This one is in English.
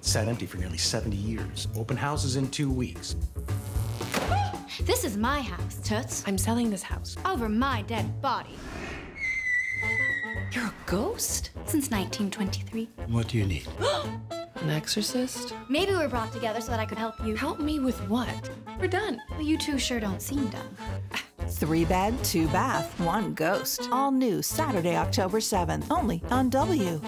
Sat empty for nearly 70 years. Open houses in 2 weeks. This is my house, Toots. I'm selling this house. Over my dead body. You're a ghost? Since 1923. What do you need? An exorcist? Maybe we're brought together so that I could help you. Help me with what? We're done. Well, you two sure don't seem done. 3 bed, 2 bath, 1 ghost. All new Saturday, October 7th, only on W.